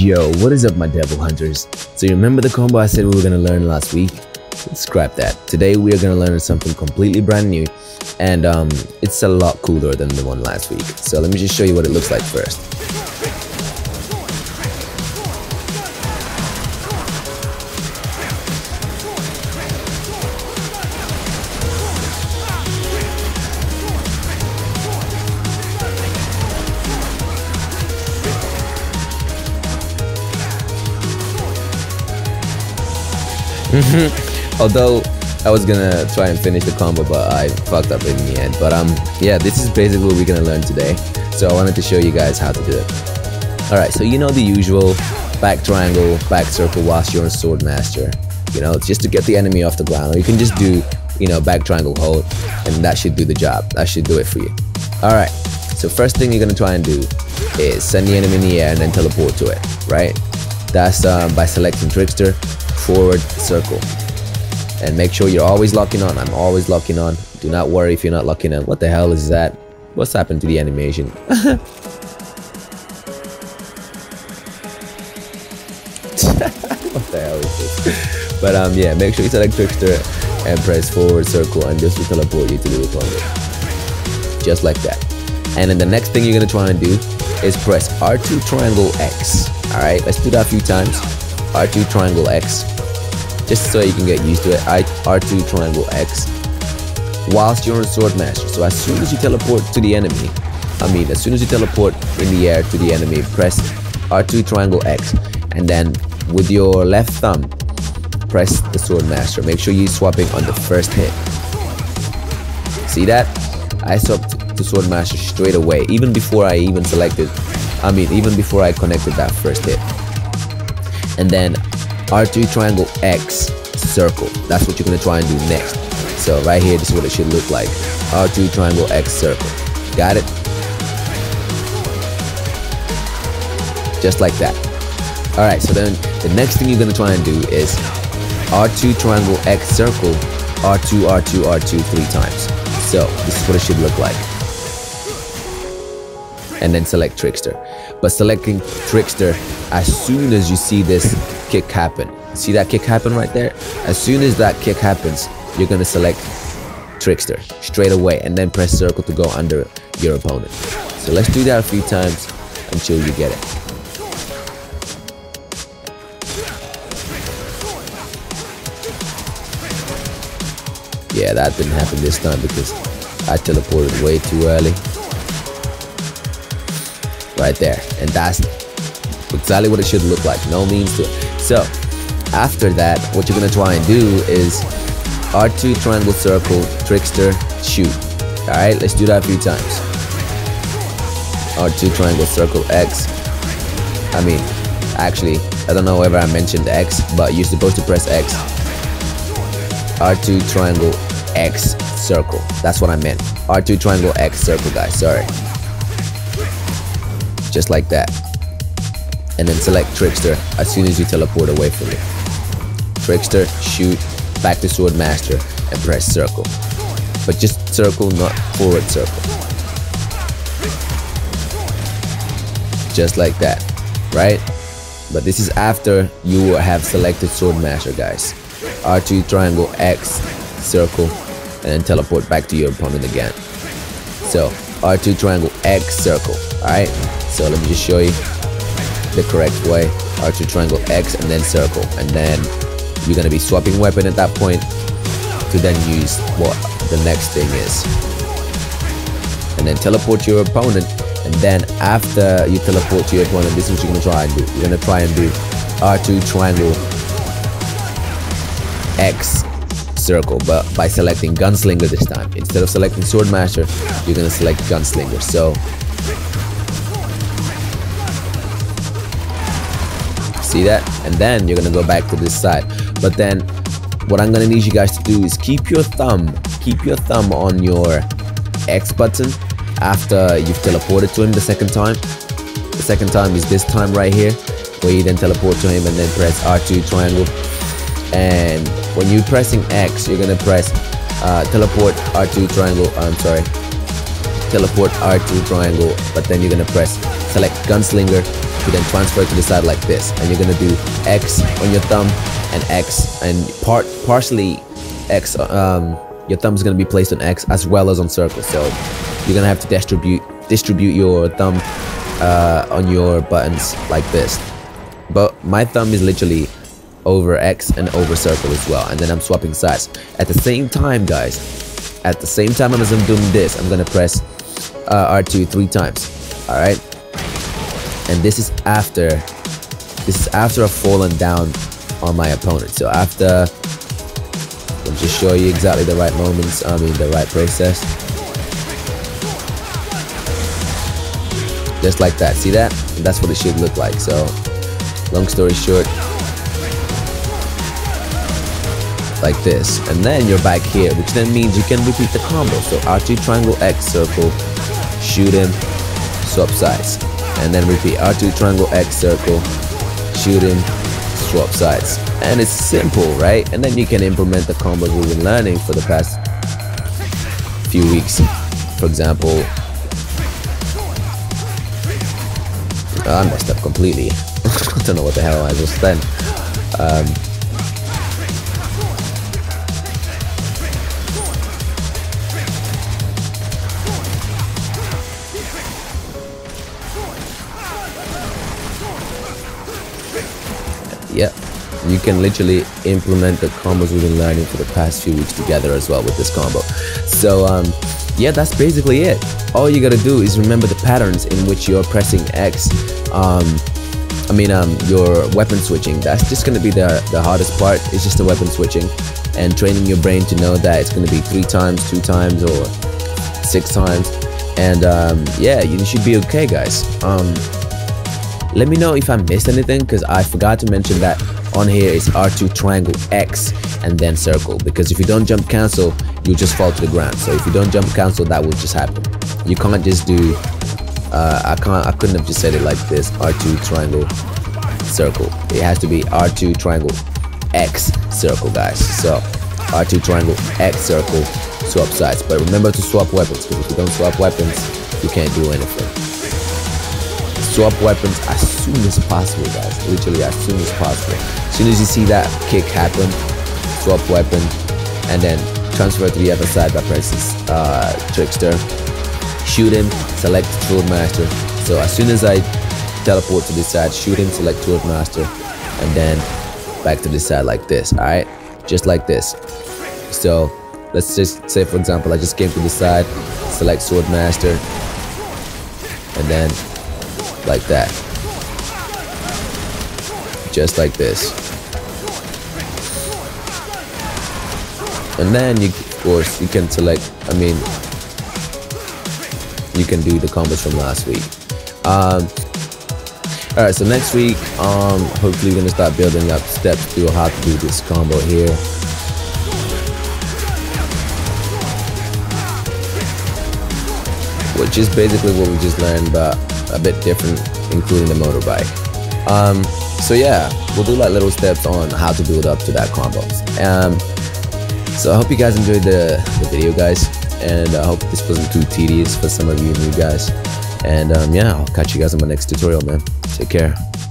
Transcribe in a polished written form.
Yo, what is up my devil hunters? So you remember the combo I said we were gonna learn last week? Scrap that. Today we are gonna learn something completely brand new, and it's a lot cooler than the one last week. So let me just show you what it looks like first. Although I was gonna try and finish the combo, but I fucked up in the end. But yeah, this is basically what we're gonna learn today. So I wanted to show you guys how to do it. Alright, so you know the usual: back triangle, back circle whilst you're on Swordmaster. You know, it's just to get the enemy off the ground. Or you can just do, you know, back triangle hold, and that should do the job. That should do it for you. Alright, so first thing you're gonna try and do is send the enemy in the air and then teleport to it, right? That's by selecting Trickster, forward circle, and make sure you're always locking on. I'm always locking on. Do not worry if you're not locking on. What the hell is that? What's happened to the animation? What the hell is this? But yeah, make sure you select Trickster and press forward circle, and this will teleport you to the opponent, just like that. And then the next thing you're gonna try and do is press R2 triangle X. All right, let's do that a few times. R2 triangle X, just so you can get used to it. R2 triangle X whilst you're on Swordmaster. So as soon as you teleport to the enemy, as soon as you teleport in the air to the enemy, press R2 triangle X, and then with your left thumb press the Swordmaster. Make sure you're swapping on the first hit. See that? I swapped to Swordmaster straight away, even before I even selected, even before I connected that first hit. And then R2 triangle X circle. That's what you're gonna try and do next. So right here, this is what it should look like. R2 triangle X circle. Got it? Just like that. All right, so then the next thing you're gonna try and do is R2 triangle X circle, R2, R2, R2 three times. So this is what it should look like. And then select Trickster. But selecting Trickster as soon as you see this kick happen. See that kick happen right there? As soon as that kick happens, you're gonna select Trickster straight away and then press circle to go under your opponent. So let's do that a few times until you get it. Yeah, that didn't happen this time because I teleported way too early. Right there, and that's exactly what it should look like. No means to it. So after that, what you're gonna try and do is R2 triangle circle, Trickster, shoot. All right, let's do that a few times. R2 triangle circle X. I don't know whether I mentioned X, but you're supposed to press X. R2 triangle X circle. That's what I meant. R2 triangle X circle, guys. Sorry. Just like that, and then select Trickster as soon as you teleport away from it. Trickster, shoot, back to Swordmaster, and press circle. But just circle, not forward circle. Just like that, right? But this is after you have selected Swordmaster, guys. R2 triangle X circle, and then teleport back to your opponent again. So R2 triangle X circle. Alright, so let me just show you the correct way. R2 triangle X and then circle, and then you're gonna be swapping weapon at that point to then use what the next thing is, and then teleport to your opponent. And then after you teleport to your opponent, this is what you're gonna try and do. You're gonna try and do R2 triangle X circle, but by selecting Gunslinger this time. Instead of selecting Swordmaster, you're gonna select Gunslinger. So see that? And then you're gonna go back to this side. But then what I'm gonna need you guys to do is keep your thumb on your X button after you've teleported to him the second time. The second time is this time right here, where you then teleport to him and then press R2 triangle. And when you're pressing X, you're gonna press teleport R2 triangle. Teleport R2 triangle, but then you're gonna select Gunslinger to then transfer it to the side like this, and you're gonna do X on your thumb and X, and partially X. Your thumb's gonna be placed on X as well as on circle, so you're gonna have to distribute your thumb on your buttons like this. But my thumb is literally over X and over circle as well, and then I'm swapping sides at the same time, guys. At the same time as I'm doing this, I'm gonna press R2 three times. All right, and this is after I've fallen down on my opponent. So after, I'll just show you exactly the right moments. I mean the right process. Just like that. See that? And that's what it should look like. So, long story short, like this, and then you're back here, which then means you can repeat the combo. So R2 triangle X circle, shoot him, swap sides, and then repeat R2 triangle X circle, shoot him, swap sides. And it's simple, right? And then you can implement the combos we've been learning for the past few weeks. For example, I messed up completely. I don't know what the hell I just said. Yeah, you can literally implement the combos we've been learning for the past few weeks together as well with this combo. So yeah, that's basically it. All you gotta do is remember the patterns in which you're pressing X, your weapon switching. That's just gonna be the hardest part. It's just the weapon switching and training your brain to know that it's gonna be three times, two times, or six times. And yeah, you should be okay, guys. Let me know if I missed anything, because I forgot to mention that on here is R2 triangle X and then circle, because if you don't jump cancel, you just fall to the ground. So if you don't jump cancel, that will just happen. You can't just do I couldn't have just said it like this, R2 triangle circle. It has to be R2 triangle X circle, guys. So R2 triangle X circle, swap sides. But remember to swap weapons, because if you don't swap weapons, you can't do anything. Swap weapons as soon as possible, guys. Literally as soon as possible. As soon as you see that kick happen, swap weapon, and then transfer to the other side by pressing Trickster. Shoot him, select Swordmaster. So as soon as I teleport to this side, shoot him, select Swordmaster, and then back to this side like this. All right, just like this. So let's just say, for example, I just came to this side, select Swordmaster, and then like that, just like this, and then you, of course, you can select, you can do the combos from last week. All right, so next week, hopefully we're gonna start building up steps to how to do this combo here. Which is basically what we just learned, but a bit different, including the motorbike. So yeah, we'll do like little steps on how to build up to that combo. So I hope you guys enjoyed the video, guys, and I hope this wasn't too tedious for some of you new guys. And yeah, I'll catch you guys in my next tutorial, man. Take care.